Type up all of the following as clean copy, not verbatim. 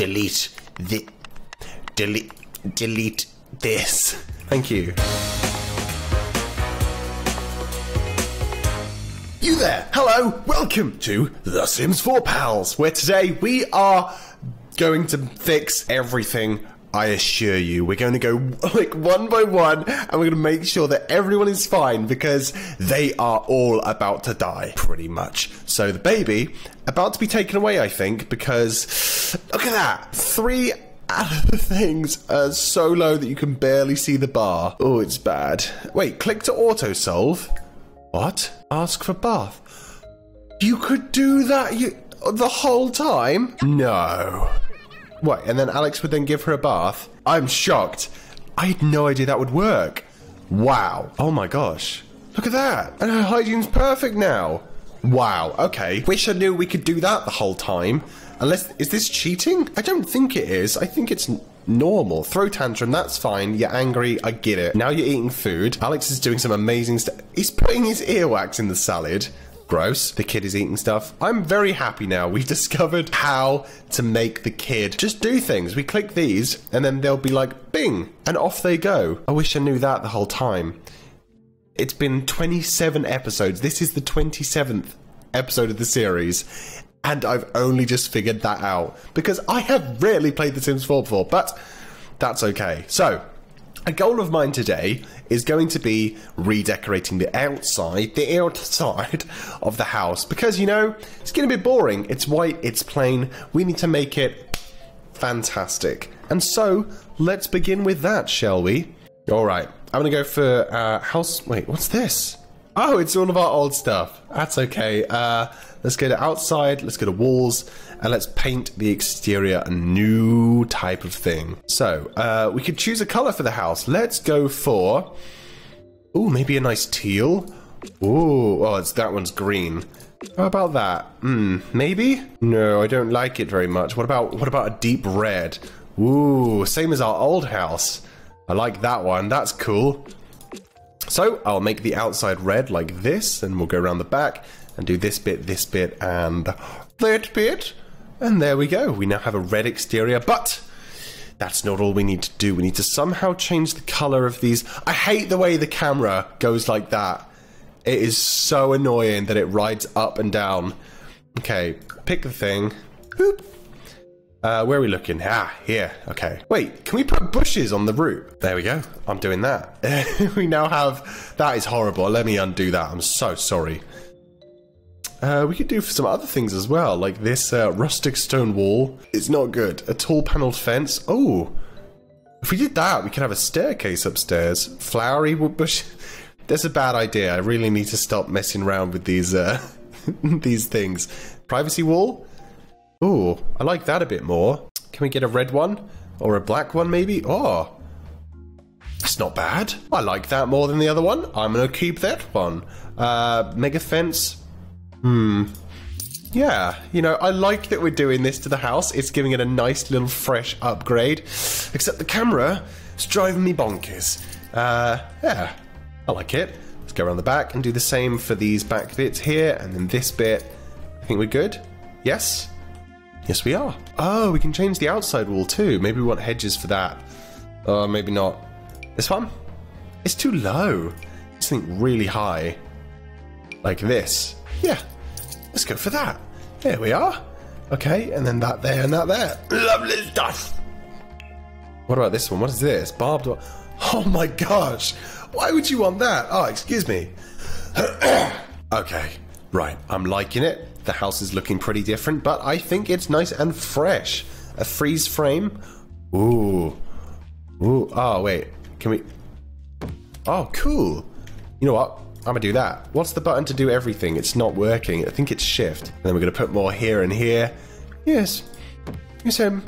delete this. Thank you. You there, hello, welcome to The Sims 4 Pals, where today we are going to fix everything, I assure you. We're going to go like one by one, and we're going to make sure that everyone is fine, because they are all about to die, pretty much. So the baby, about to be taken away, I think, because, look at that, 3 out of the things are so low that you can barely see the bar. Oh, it's bad. Wait, click to auto-solve. What? Ask for bath. You could do that the whole time? No. What, and then Alex would then give her a bath? I'm shocked. I had no idea that would work. Wow. Oh my gosh. Look at that. And her hygiene's perfect now. Wow, okay. Wish I knew we could do that the whole time. Unless, is this cheating? I don't think it is. I think it's normal. Throw tantrum, that's fine. You're angry, I get it. Now you're eating food. Alex is doing some amazing stuff. He's putting his earwax in the salad. Gross. The kid is eating stuff. I'm very happy now. We've discovered how to make the kid just do things. We click these and then they'll be like, bing, and off they go. I wish I knew that the whole time. It's been 27 episodes. This is the 27th episode of the series. And I've only just figured that out, because I have rarely played The Sims 4 before, but that's okay. So, a goal of mine today is going to be redecorating the outside of the house, because, you know, it's getting a bit boring. It's white, it's plain. We need to make it fantastic. And so, let's begin with that, shall we? All right, I'm going to go for house... Wait, what's this? Oh, it's all of our old stuff. That's okay. Let's go to outside, let's go to walls, and let's paint the exterior a new type of thing. So, we could choose a color for the house. Let's go for... Ooh, maybe a nice teal. Ooh, oh, it's, that one's green. How about that? Hmm, maybe? No, I don't like it very much. What about a deep red? Ooh, same as our old house. I like that one, that's cool. So, I'll make the outside red like this, and we'll go around the back and do this bit, and that bit. And there we go. We now have a red exterior, but that's not all we need to do. We need to somehow change the color of these. I hate the way the camera goes like that. It is so annoying that it rides up and down. Okay, pick the thing. Boop. Where are we looking? Ah, here. Okay. Wait, can we put bushes on the roof? There we go. I'm doing that. We now have... That is horrible. Let me undo that. I'm so sorry. We could do some other things as well, like this rustic stone wall. It's not good. A tall panelled fence. Oh, if we did that, we could have a staircase upstairs. Flowery wood bush. That's a bad idea. I really need to stop messing around with these these things. Privacy wall. Oh, I like that a bit more. Can we get a red one or a black one maybe? Oh, that's not bad. I like that more than the other one. I'm gonna keep that one. Mega fence. Hmm. Yeah, you know, I like that we're doing this to the house. It's giving it a nice little fresh upgrade. Except the camera is driving me bonkers. Yeah, I like it. Let's go around the back and do the same for these back bits here and then this bit. I think we're good. Yes? Yes, we are. Oh, we can change the outside wall too. Maybe we want hedges for that. Oh, maybe not. This one? It's too low. It's something really high. Like this. Yeah, let's go for that. There we are. Okay, and then that there and that there. Lovely stuff. What about this one? What is this? Barbed wire. Oh my gosh. Why would you want that? Oh, excuse me. Okay, right. I'm liking it. The house is looking pretty different, but I think it's nice and fresh. A freeze frame. Ooh. Ooh. Oh, wait. Can we... Oh, cool. You know what? I'm gonna do that. What's the button to do everything? It's not working. I think it's shift. And then we're gonna put more here and here. Yes. Yes, I'm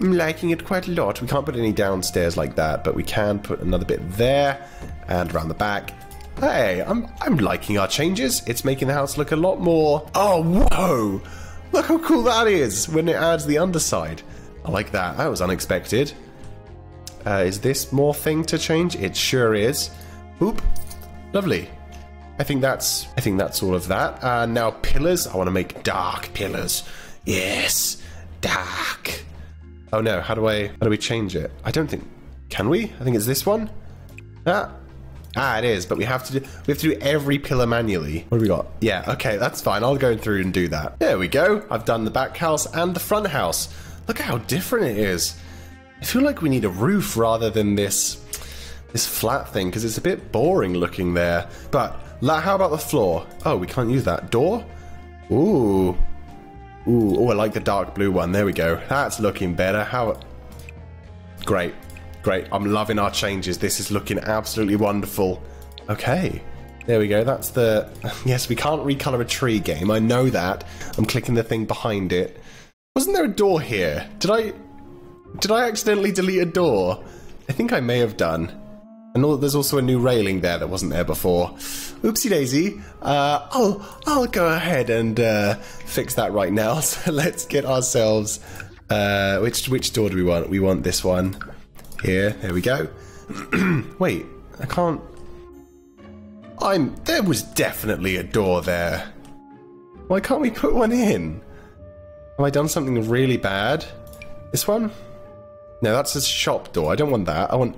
liking it quite a lot. We can't put any downstairs like that, but we can put another bit there and around the back. Hey, I'm liking our changes. It's making the house look a lot more... Oh, whoa! Look how cool that is when it adds the underside. I like that. That was unexpected. Is this more thing to change? It sure is. Oop. Lovely. I think that's all of that. Now pillars. I want to make dark pillars. Yes, dark. Oh no, how do we change it? I don't think, can we? I think it's this one. Ah, it is, but we have to do every pillar manually. What have we got? Yeah, okay, that's fine. I'll go through and do that. There we go. I've done the back house and the front house. Look at how different it is. I feel like we need a roof rather than this flat thing, because it's a bit boring looking there. But how about the floor? Oh, we can't use that. Door? Ooh. Ooh, oh, I like the dark blue one. There we go. That's looking better. How? Great. Great, I'm loving our changes. This is looking absolutely wonderful. Okay, there we go. That's the... Yes, we can't recolor a tree game. I know that. I'm clicking the thing behind it. Wasn't there a door here? Did I accidentally delete a door? I think I may have done. And there's also a new railing there that wasn't there before. Oopsie daisy. I'll go ahead and fix that right now. So let's get ourselves... which door do we want? We want this one. Here, there we go. Wait, I can't... There was definitely a door there. Why can't we put one in? Have I done something really bad? This one? No, that's a shop door. I don't want that. I want...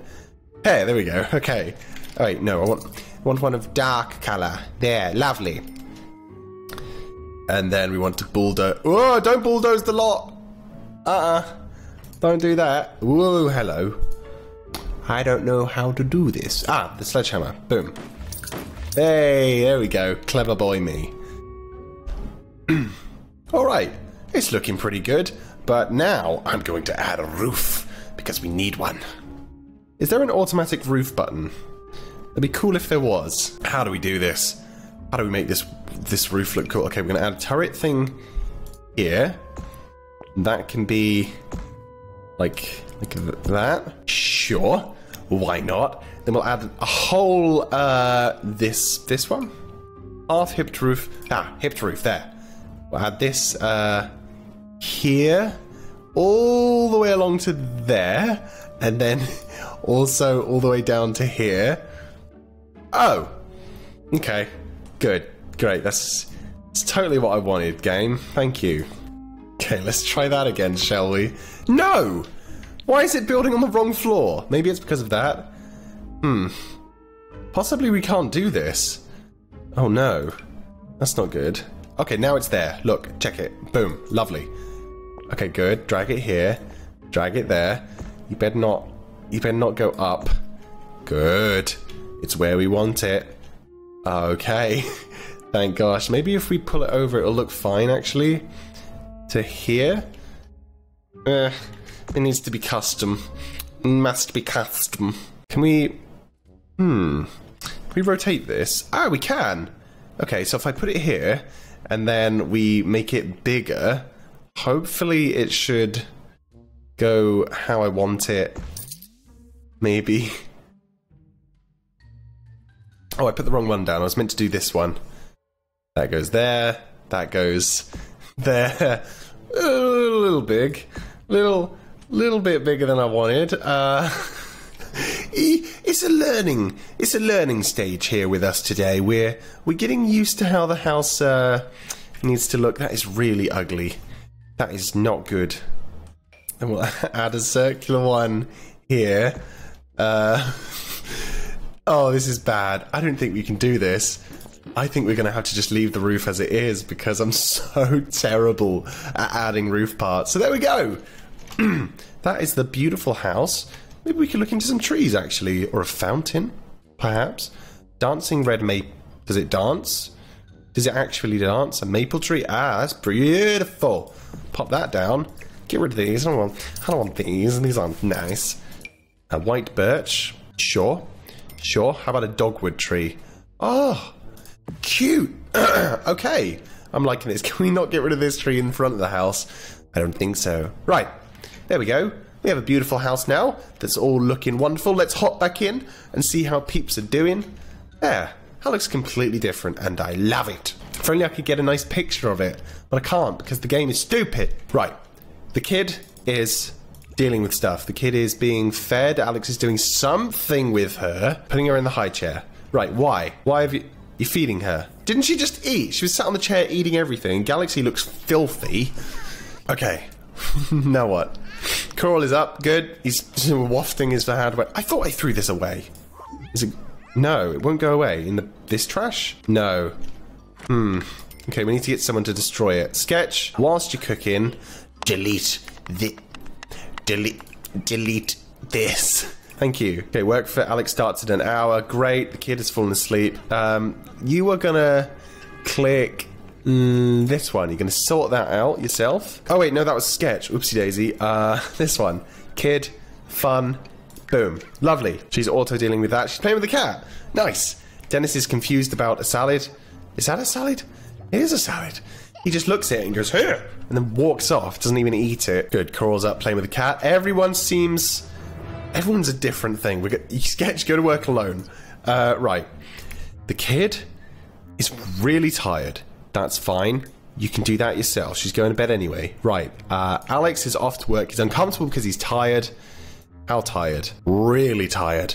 Hey, there we go. Okay. Oh, wait, no, I want one of dark colour. There, lovely. And then we want to bulldoze... Oh, don't bulldoze the lot! Don't do that. Whoa, hello. I don't know how to do this. Ah, the sledgehammer. Boom. Hey, there we go. Clever boy me. Alright, it's looking pretty good. But now I'm going to add a roof, because we need one. Is there an automatic roof button? It'd be cool if there was. How do we do this? How do we make this roof look cool? Okay, we're going to add a turret thing here. That can be... Like that? Sure. Why not? Then we'll add a whole, this one? Half-hipped roof. Ah, hipped roof, there. We'll add this, here. All the way along to there. And then also all the way down to here. Oh! Okay. Good. Great. That's totally what I wanted, game. Thank you. Okay, let's try that again, shall we? No! Why is it building on the wrong floor? Maybe it's because of that. Possibly we can't do this. Oh no. That's not good. Okay, now it's there. Look, check it. Boom. Lovely. Okay, good. Drag it here. Drag it there. You better not go up. Good. It's where we want it. Okay. Thank gosh. Maybe if we pull it over, it'll look fine, actually. To here. It needs to be custom. Must be custom. Can we... Can we rotate this? Ah, we can! Okay, so if I put it here, and then we make it bigger, hopefully it should go how I want it. Maybe. Oh, I put the wrong one down. I was meant to do this one. That goes there. That goes... there. A little big. Little bit bigger than I wanted. It's a learning stage here with us today. We're getting used to how the house needs to look. That is really ugly. That is not good. And we'll add a circular one here. Oh, this is bad. I don't think we can do this. I think we're going to have to just leave the roof as it is, because I'm so terrible at adding roof parts. So there we go. That is the beautiful house. Maybe we could look into some trees, actually, or a fountain, perhaps. Dancing red maple. Does it dance? Does it actually dance? A maple tree? Ah, that's beautiful. Pop that down. Get rid of these. I don't want these. These aren't nice. A white birch. Sure. Sure. How about a dogwood tree? Oh, cute. Okay, I'm liking this. Can we not get rid of this tree in front of the house? I don't think so. Right, there we go. We have a beautiful house now that's all looking wonderful. Let's hop back in and see how peeps are doing. There, that looks completely different and I love it. If only I could get a nice picture of it, but I can't because the game is stupid. Right, the kid is dealing with stuff. The kid is being fed. Alex is doing something with her, putting her in the high chair. Right, why? Why have you... You're feeding her. Didn't she just eat? She was sat on the chair eating everything. Galaxy looks filthy. Okay. Now what? Coral is up, good. He's wafting his hardware. I thought I threw this away. Is it? No, it won't go away. In this trash? No. Hmm. Okay, we need to get someone to destroy it. Sketch, whilst you're cooking, delete this. Thank you. Okay, work for Alex starts in an hour. Great, the kid has fallen asleep. You are gonna click this one. You're gonna sort that out yourself. Oh wait, no, that was Sketch. Oopsie daisy. This one. Kid, fun, boom. Lovely. She's auto dealing with that. She's playing with the cat. Nice. Dennis is confused about a salad. Is that a salad? It is a salad. He just looks at it and goes, here, and then walks off, doesn't even eat it. Good, Coral's up playing with the cat. Everyone's a different thing. Sketch, go to work alone. Right. The kid is really tired. That's fine. You can do that yourself. She's going to bed anyway. Right. Alex is off to work. He's uncomfortable because he's tired. How tired? Really tired.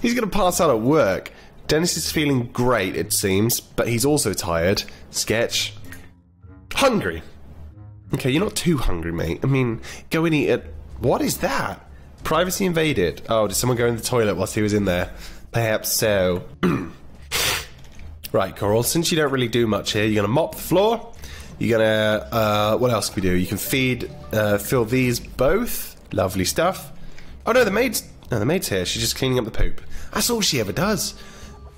He's going to pass out at work. Dennis is feeling great, it seems, but he's also tired. Sketch. Hungry. Okay, you're not too hungry, mate. I mean, go and eat it. What is that? Privacy invaded. Oh, did someone go in the toilet whilst he was in there? Perhaps so. Right, Coral, since you don't really do much here, you're going to mop the floor. You're going to... what else can we do? You can feed... fill these both. Lovely stuff. Oh, no, the maid's here. She's just cleaning up the poop. That's all she ever does.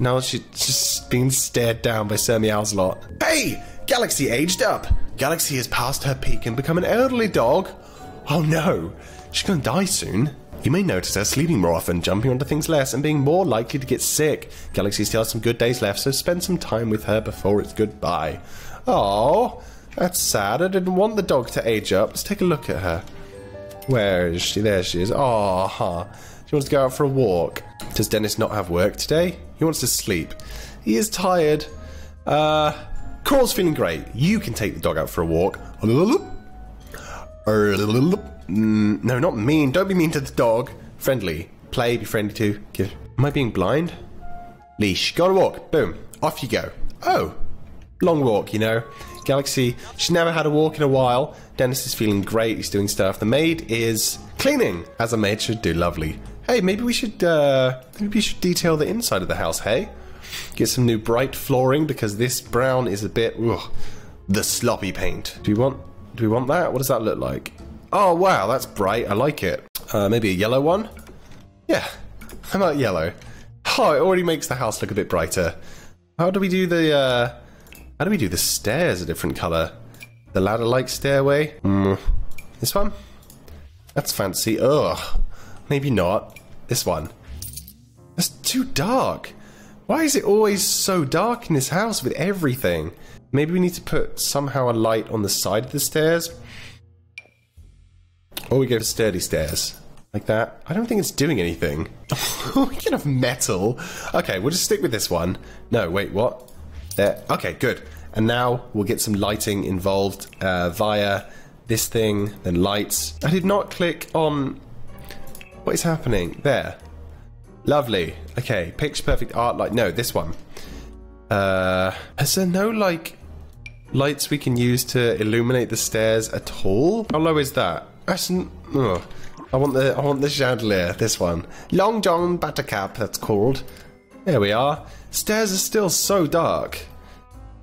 Now she's just being stared down by Sir Meow's lot. Hey! Galaxy aged up. Galaxy has passed her peak and become an elderly dog. Oh no, she's gonna die soon. You may notice her sleeping more often, jumping onto things less, and being more likely to get sick. Galaxy still has some good days left, so spend some time with her before it's goodbye. Oh, that's sad. I didn't want the dog to age up. Let's take a look at her. Where is she? There she is. Oh, huh. She wants to go out for a walk. Does Dennis not have work today? He wants to sleep. He is tired. Coral's feeling great. You can take the dog out for a walk. No, not mean. Don't be mean to the dog. Friendly. Play, be friendly too. Give. Am I being blind? Leash. Go on a walk. Boom. Off you go. Oh. Long walk, you know. Galaxy, she's never had a walk in a while. Dennis is feeling great. He's doing stuff. The maid is cleaning, as a maid should do. Lovely. Hey, maybe we should detail the inside of the house, hey? Get some new bright flooring because this brown is a bit the sloppy paint. Do we want that? What does that look like? Oh wow, that's bright. I like it. Maybe a yellow one? Yeah. How about yellow? Oh, it already makes the house look a bit brighter. How do we do the stairs a different colour? The ladder-like stairway? This one? That's fancy. Ugh. Maybe not. This one. That's too dark. Why is it always so dark in this house with everything? Maybe we need to put somehow a light on the side of the stairs. Or we go for sturdy stairs. Like that. I don't think it's doing anything. We can have metal. Okay, we'll just stick with this one. No, wait, what? There. Okay, good. And now we'll get some lighting involved via this thing, then lights. I did not click on... What is happening? There. Lovely. Okay, picture perfect art light. No, this one. Is there no, like, lights we can use to illuminate the stairs at all? How low is that? I want the chandelier. This one. Long John Buttercup, that's called. There we are. Stairs are still so dark.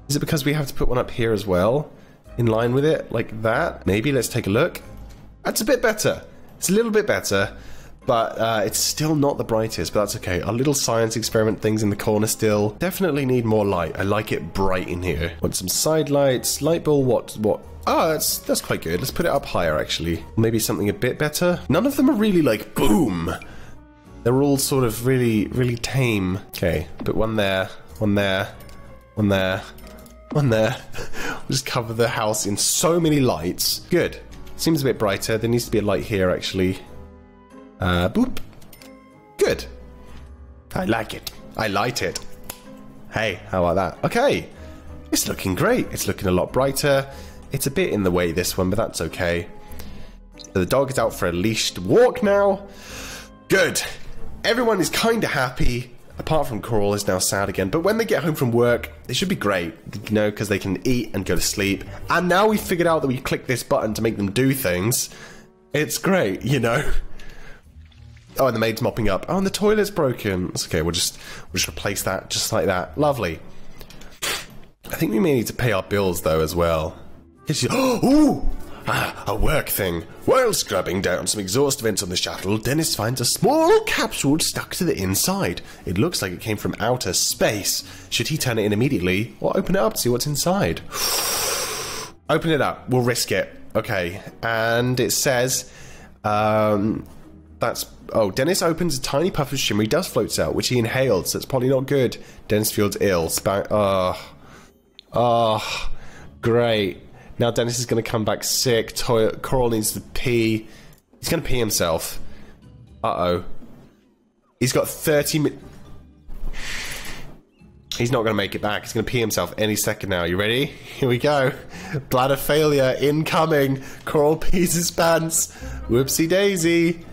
Is it because we have to put one up here as well? In line with it? Like that? Maybe. Let's take a look. That's a bit better. It's a little bit better. But it's still not the brightest, but that's okay. Our little science experiment thing's in the corner still. Definitely need more light. I like it bright in here. Want some side lights, light bulb, what? Oh, that's quite good. Let's put it up higher, actually. Maybe something a bit better. None of them are really like, boom. They're all sort of really, really tame. Okay, put one there, one there, one there, one there. We'll just cover the house in so many lights. Good. Seems a bit brighter. There needs to be a light here, actually. Boop. Good. I like it. I light it. Hey, how about that? Okay. It's looking great. It's looking a lot brighter. It's a bit in the way, this one, but that's okay. So the dog is out for a leashed walk now. Good. Everyone is kind of happy, apart from Coral is now sad again. But when they get home from work, they should be great, you know, because they can eat and go to sleep. And now we've figured out that we click this button to make them do things. It's great, you know. Oh, and the maid's mopping up. Oh, and the toilet's broken. It's okay, we'll just replace that just like that. Lovely. I think we may need to pay our bills though as well. Oh, ooh! Ah, a work thing. While scrubbing down some exhaust vents on the shuttle, Dennis finds a small capsule stuck to the inside. It looks like it came from outer space. Should he turn it in immediately or open it up to see what's inside? Open it up. We'll risk it. Okay. And it says, oh, Dennis opens a tiny puff of shimmery dust floats out, which he inhaled, so it's probably not good. Dennis feels ill. Oh, great. Now Dennis is going to come back sick. Coral needs to pee. He's going to pee himself. Uh-oh. He's got 30 minutes. He's not going to make it back. He's going to pee himself any second now. You ready? Here we go. Bladder failure incoming. Coral pees his pants. Whoopsie daisy.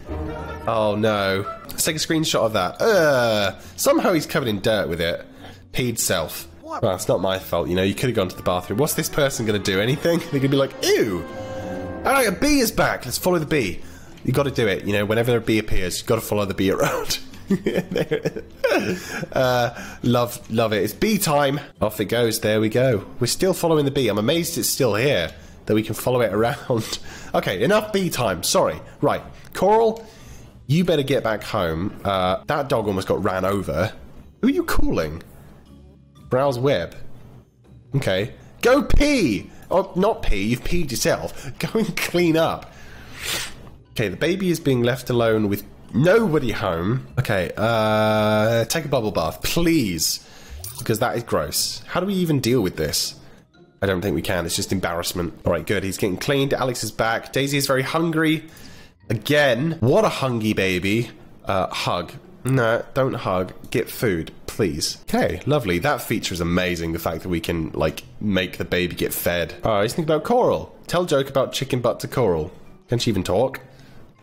Oh no. Let's take a screenshot of that. Somehow he's covered in dirt with it. Peed self. Well, it's not my fault, you know, you could have gone to the bathroom. What's this person going to do? Anything? They're going to be like, ew! Alright, a bee is back! Let's follow the bee. You got to do it, you know, whenever a bee appears, you got to follow the bee around. Love it. It's bee time! Off it goes, there we go. We're still following the bee. I'm amazed it's still here, that we can follow it around. Okay, enough bee time, sorry. Right, Coral, you better get back home. That dog almost got ran over. Who are you calling? Browse web. Okay. Go pee! Oh, not pee. You've peed yourself. Go and clean up. Okay, the baby is being left alone with nobody home. Okay, take a bubble bath, please. Because that is gross. How do we even deal with this? I don't think we can. It's just embarrassment. All right, good. He's getting cleaned. Alex is back. Daisy is very hungry. Again. What a hungry baby. Hug. No, don't hug. Get food, please. Okay, lovely. That feature is amazing. The fact that we can, like, make the baby get fed. Oh, he's thinking about Coral. Tell a joke about chicken butt to Coral. Can she even talk?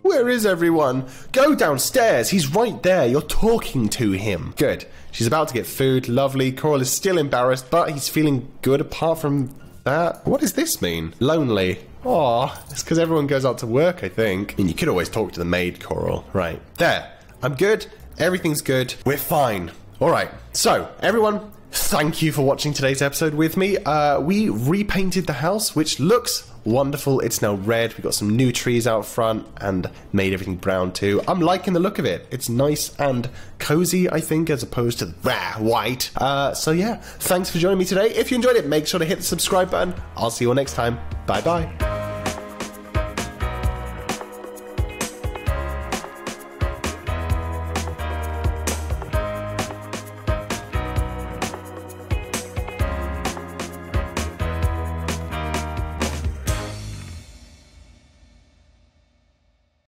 Where is everyone? Go downstairs. He's right there. You're talking to him. Good. She's about to get food. Lovely. Coral is still embarrassed, but he's feeling good apart from that. What does this mean? Lonely. Aw, it's because everyone goes out to work, I think. And you could always talk to the maid, Coral. Right. There. I'm good. Everything's good. We're fine. All right. So, everyone, thank you for watching today's episode with me. We repainted the house, which looks wonderful. It's now red. We got some new trees out front and made everything brown too. I'm liking the look of it. It's nice and cozy, I think, as opposed to rah, white. So, yeah, thanks for joining me today. If you enjoyed it, make sure to hit the subscribe button. I'll see you all next time. Bye-bye.